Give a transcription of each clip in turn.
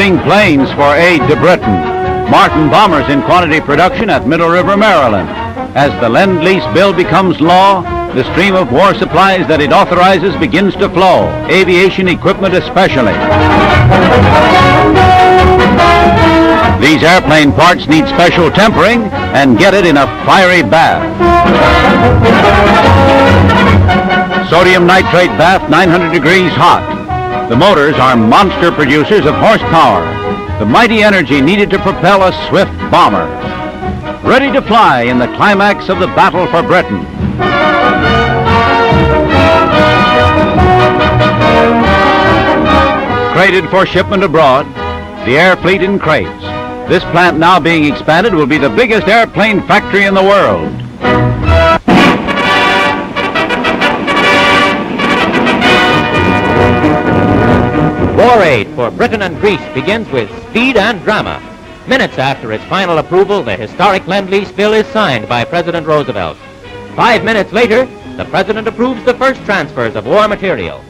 building planes for aid to Britain. Martin bombers in quantity production at Middle River, Maryland. As the Lend-Lease bill becomes law, the stream of war supplies that it authorizes begins to flow, aviation equipment especially. These airplane parts need special tempering and get it in a fiery bath. Sodium nitrate bath, 900 degrees hot. The motors are monster producers of horsepower, the mighty energy needed to propel a swift bomber, ready to fly in the climax of the battle for Britain. Crated for shipment abroad, the air fleet in crates. This plant now being expanded will be the biggest airplane factory in the world. War aid for Britain and Greece begins with speed and drama. Minutes after its final approval, the historic Lend-Lease bill is signed by President Roosevelt. 5 minutes later, the President approves the first transfers of war material.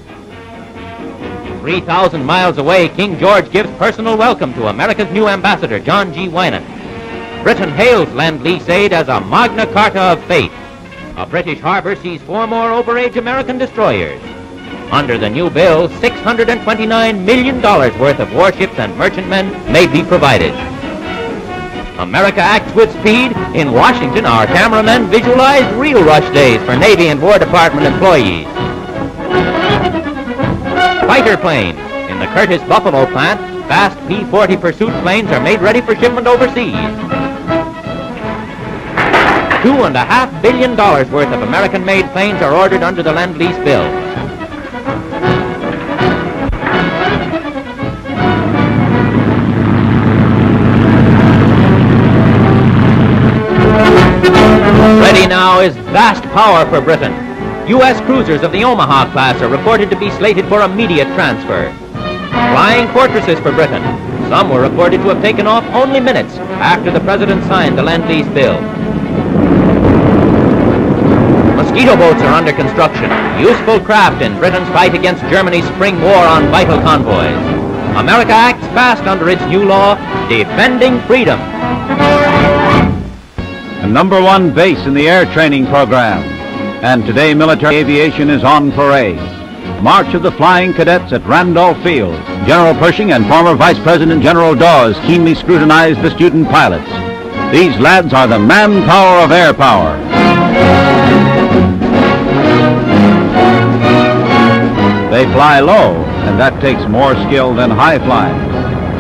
3,000 miles away, King George gives personal welcome to America's new ambassador, John G. Winant. Britain hails Lend-Lease aid as a Magna Carta of faith. A British harbor sees 4 more overage American destroyers. Under the new bill, $629 million worth of warships and merchantmen may be provided. America acts with speed. In Washington, our cameramen visualized real rush days for Navy and War Department employees. Fighter planes. In the Curtiss Buffalo plant, fast P-40 pursuit planes are made ready for shipment overseas. $2.5 billion worth of American-made planes are ordered under the Lend-Lease bill. Ready now is vast power for Britain. U.S. cruisers of the Omaha class are reported to be slated for immediate transfer. Flying fortresses for Britain. Some were reported to have taken off only minutes after the President signed the Lend-Lease bill. Mosquito boats are under construction, useful craft in Britain's fight against Germany's spring war on vital convoys. America acts fast under its new law, defending freedom. A #1 base in the air training program. And today military aviation is on parade. March of the Flying Cadets at Randolph Field. General Pershing and former Vice President General Dawes keenly scrutinized the student pilots. These lads are the manpower of air power. They fly low, and that takes more skill than high flying.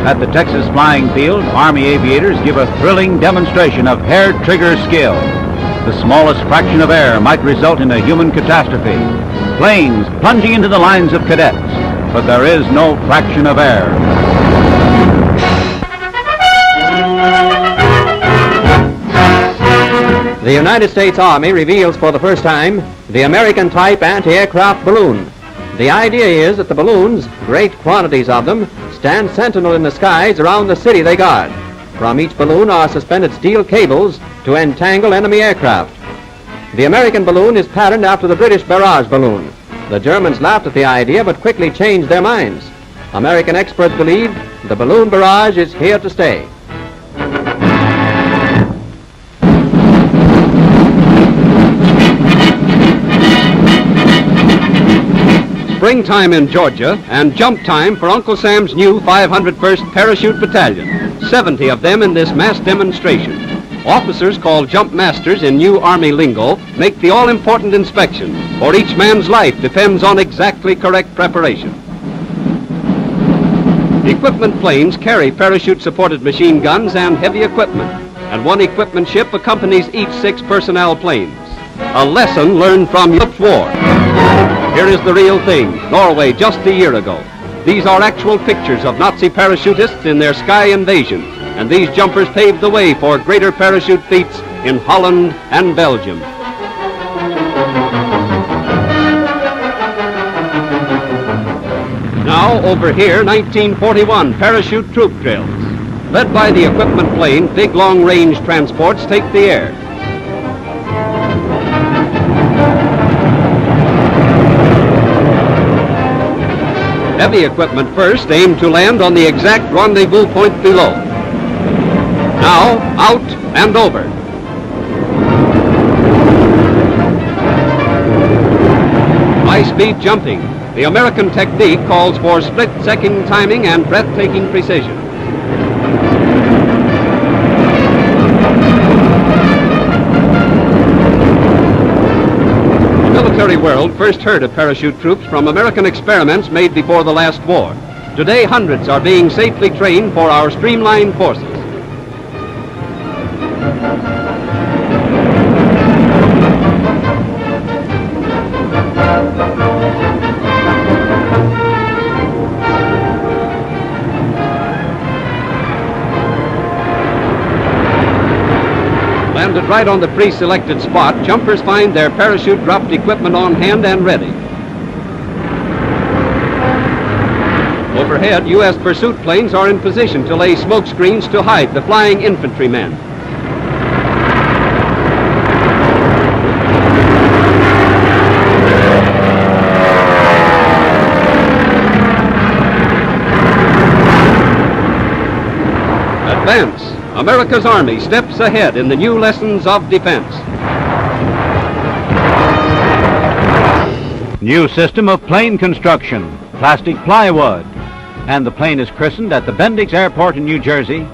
At the Texas Flying Field, Army aviators give a thrilling demonstration of hair trigger skill. The smallest fraction of air might result in a human catastrophe. Planes plunging into the lines of cadets, but there is no fraction of air. The United States Army reveals for the first time the American type anti-aircraft balloon. The idea is that the balloons, great quantities of them, stand sentinel in the skies around the city they guard. From each balloon are suspended steel cables to entangle enemy aircraft. The American balloon is patterned after the British barrage balloon. The Germans laughed at the idea but quickly changed their minds. American experts believe the balloon barrage is here to stay. Springtime in Georgia and jump time for Uncle Sam's new 501st Parachute Battalion, 70 of them in this mass demonstration. Officers called jump masters in new Army lingo make the all-important inspection, for each man's life depends on exactly correct preparation. Equipment planes carry parachute-supported machine guns and heavy equipment, and one equipment ship accompanies each 6 personnel planes. A lesson learned from Europe's war. Here is the real thing, Norway just a year ago. These are actual pictures of Nazi parachutists in their sky invasion, and these jumpers paved the way for greater parachute feats in Holland and Belgium. Now, over here, 1941 parachute troop drills. Led by the equipment plane, big long-range transports take the air. Heavy equipment first, aimed to land on the exact rendezvous point below. Now, out and over. High-speed jumping. The American technique calls for split-second timing and breathtaking precision. The military world first heard of parachute troops from American experiments made before the last war. Today, hundreds are being safely trained for our streamlined forces. Right on the pre-selected spot, jumpers find their parachute-dropped equipment on hand and ready. Overhead, U.S. pursuit planes are in position to lay smoke screens to hide the flying infantrymen. Advance. America's Army steps ahead in the new lessons of defense. New system of plane construction, plastic plywood, and the plane is christened at the Bendix Airport in New Jersey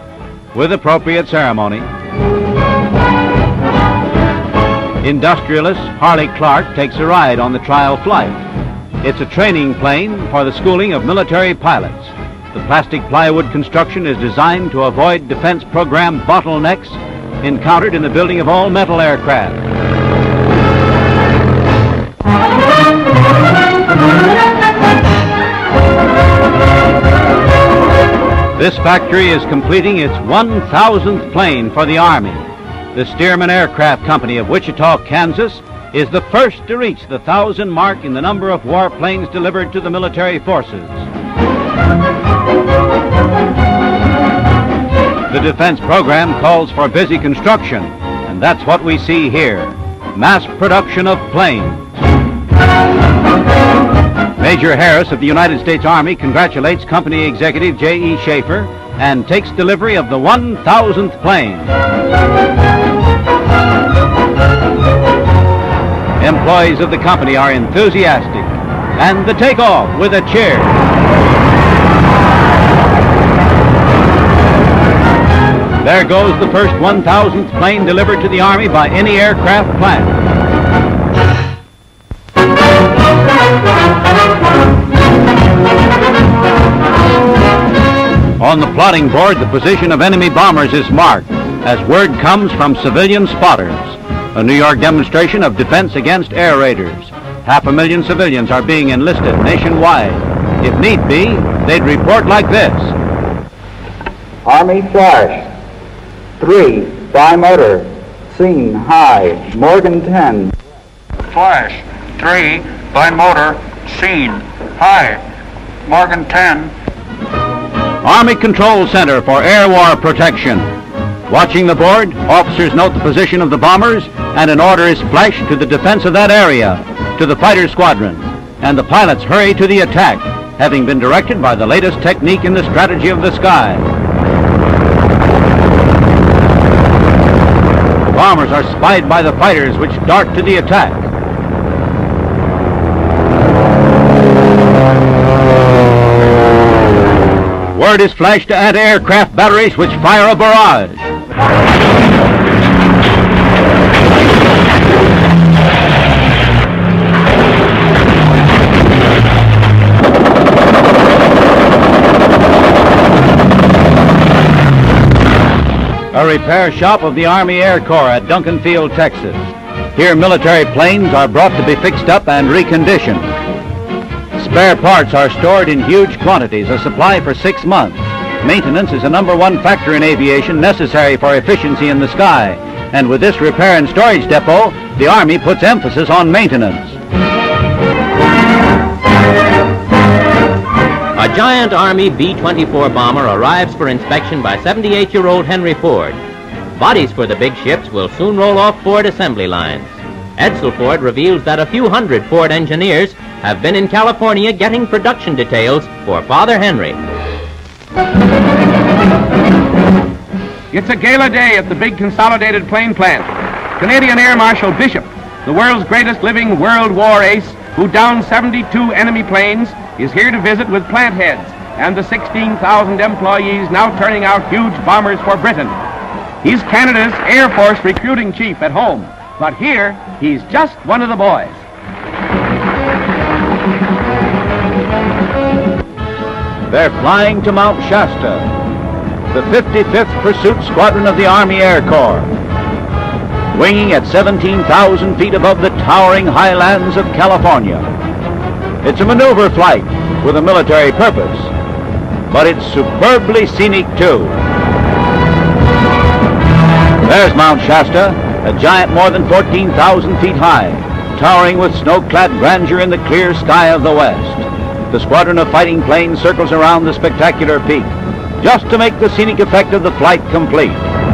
with appropriate ceremony. Industrialist Harley Clark takes a ride on the trial flight. It's a training plane for the schooling of military pilots. The plastic plywood construction is designed to avoid defense program bottlenecks encountered in the building of all metal aircraft. This factory is completing its 1,000th plane for the Army. The Stearman Aircraft Company of Wichita, Kansas, is the first to reach the 1,000 mark in the number of warplanes delivered to the military forces. The defense program calls for busy construction, and that's what we see here. Mass production of planes. Major Harris of the United States Army congratulates Company Executive J.E. Schaefer and takes delivery of the 1,000th plane. Employees of the company are enthusiastic, and the takeoff with a cheer. There goes the first 1,000th plane delivered to the Army by any aircraft plant. On the plotting board, the position of enemy bombers is marked as word comes from civilian spotters. A New York demonstration of defense against air raiders. 500,000 civilians are being enlisted nationwide. If need be, they'd report like this. Army flash. 3, bimotor, seen high, Morgan 10. Flash, 3, bimotor, seen high, Morgan 10. Army Control Center for Air War Protection. Watching the board, officers note the position of the bombers, and an order is flashed to the defense of that area, to the fighter squadron, and the pilots hurry to the attack, having been directed by the latest technique in the strategy of the sky. Bombers are spied by the fighters, which dart to the attack. Word is flashed to anti-aircraft batteries, which fire a barrage. A repair shop of the Army Air Corps at Duncan Field, Texas. Here military planes are brought to be fixed up and reconditioned. Spare parts are stored in huge quantities, a supply for 6 months. Maintenance is a #1 factor in aviation necessary for efficiency in the sky. And with this repair and storage depot, the Army puts emphasis on maintenance. A giant Army B-24 bomber arrives for inspection by 78-year-old Henry Ford. Bodies for the big ships will soon roll off Ford assembly lines. Edsel Ford reveals that a few hundred Ford engineers have been in California getting production details for Father Henry. It's a gala day at the big consolidated plane plant. Canadian Air Marshal Bishop, the world's greatest living World War ace who downed 72 enemy planes, is here to visit with plant heads and the 16,000 employees now turning out huge bombers for Britain. He's Canada's Air Force recruiting chief at home, but here he's just one of the boys. They're flying to Mount Shasta, the 55th Pursuit Squadron of the Army Air Corps, winging at 17,000 feet above the towering highlands of California. It's a maneuver flight with a military purpose, but it's superbly scenic too. There's Mount Shasta, a giant more than 14,000 feet high, towering with snow-clad grandeur in the clear sky of the west. The squadron of fighting planes circles around the spectacular peak, just to make the scenic effect of the flight complete.